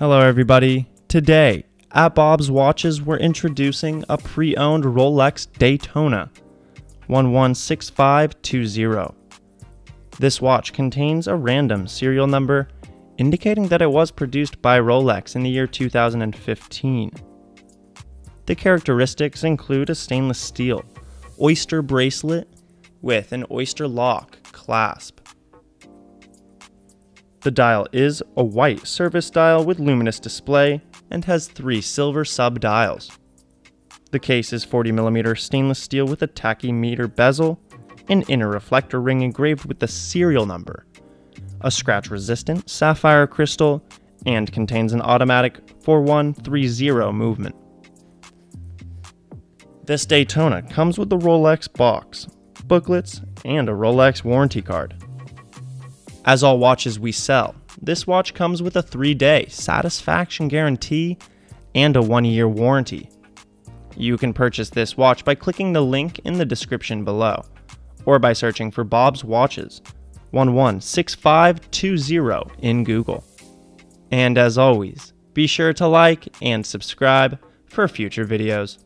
Hello everybody. Today at Bob's Watches we're introducing a pre-owned Rolex Daytona 116520. This watch contains a random serial number indicating that it was produced by Rolex in the year 2015. The characteristics include a stainless steel Oyster bracelet with an Oysterlock clasp. The dial is a white service dial with luminous display and has 3 silver sub-dials. The case is 40mm stainless steel with a tachymeter bezel, an inner reflector ring engraved with the serial number, a scratch-resistant sapphire crystal, and contains an automatic 4130 movement. This Daytona comes with the Rolex box, booklets, and a Rolex warranty card. As all watches we sell, this watch comes with a 3-day satisfaction guarantee and a 1-year warranty. You can purchase this watch by clicking the link in the description below, or by searching for Bob's Watches 116520 in Google. And as always, be sure to like and subscribe for future videos.